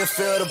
you feel the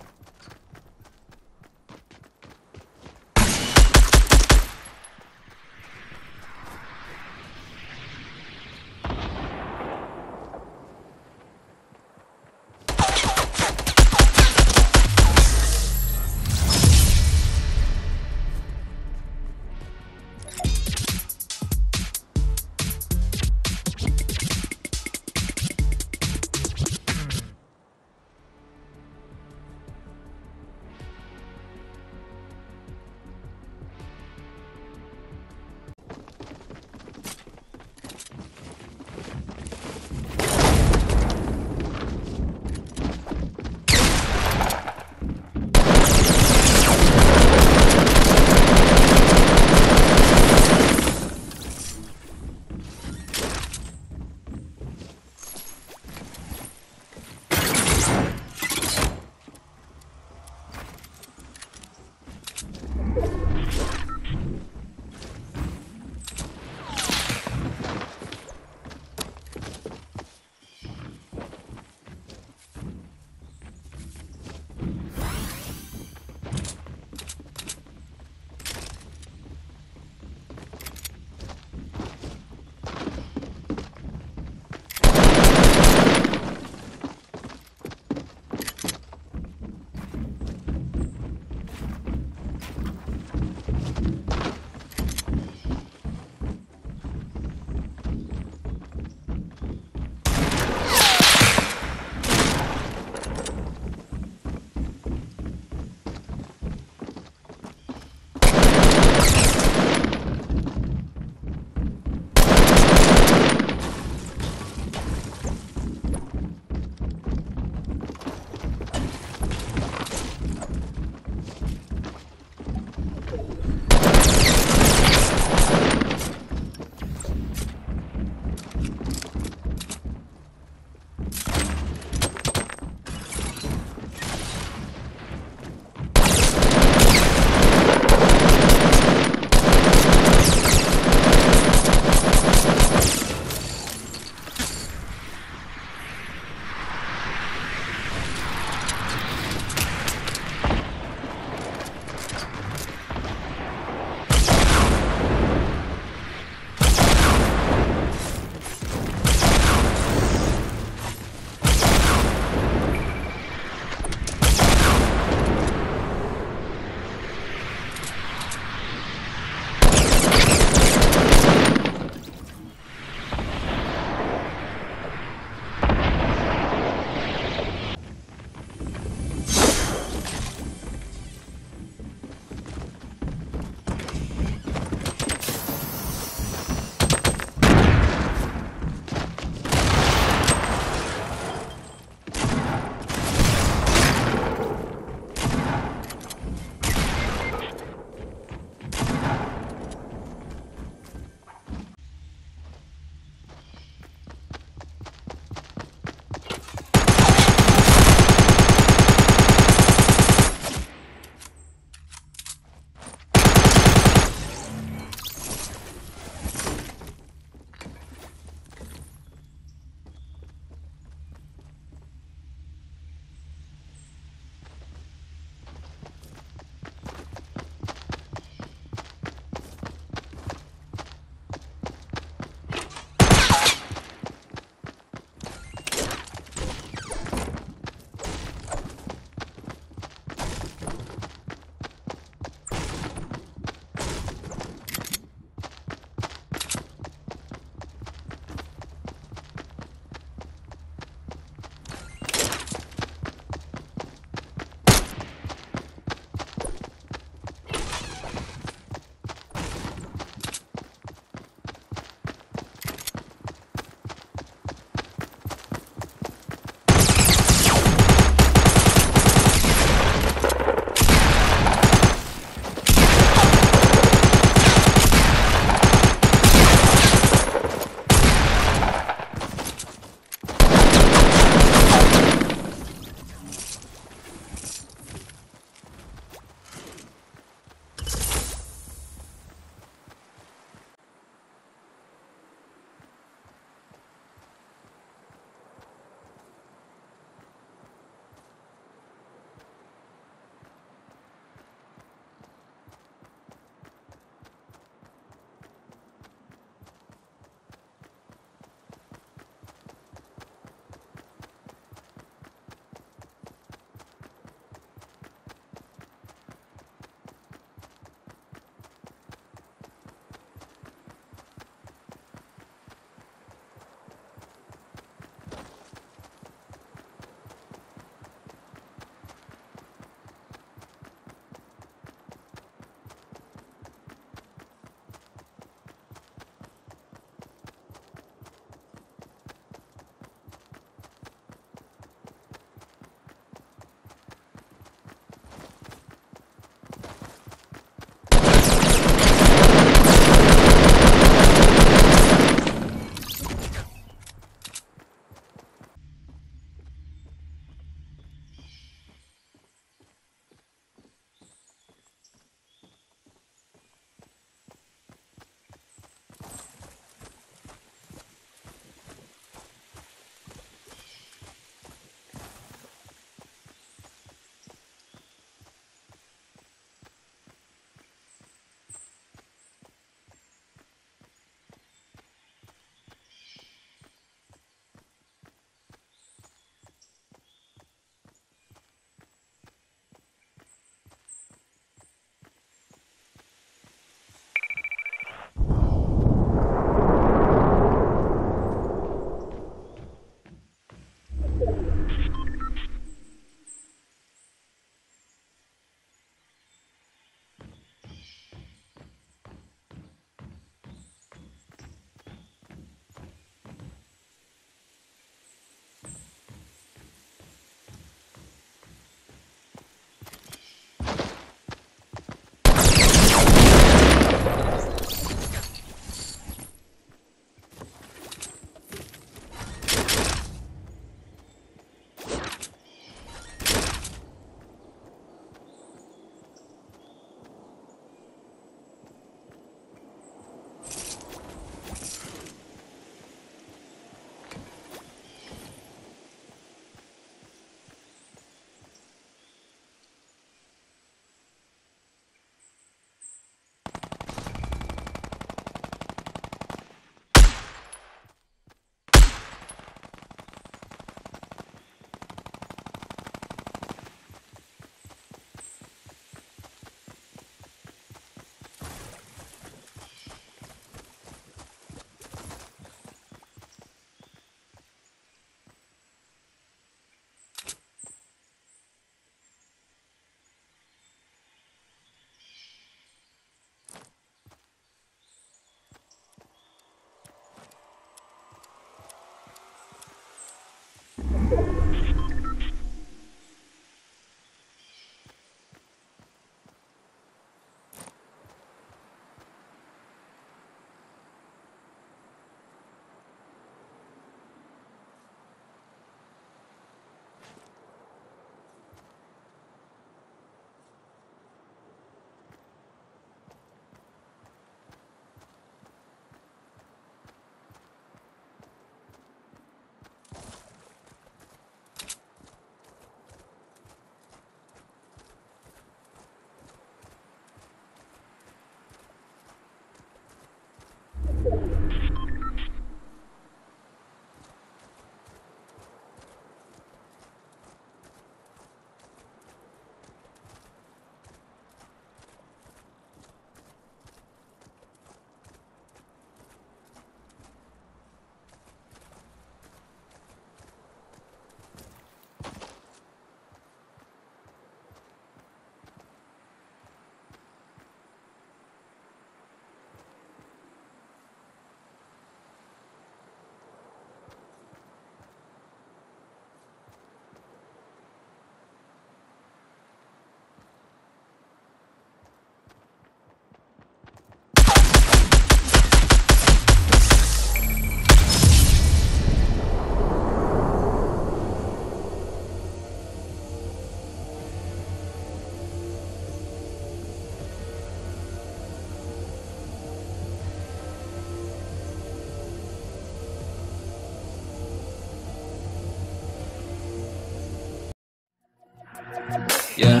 Yeah,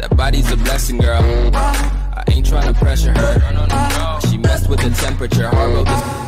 that body's a blessing, girl. I ain't trying to pressure her. She messed with the temperature. Heart wrote this.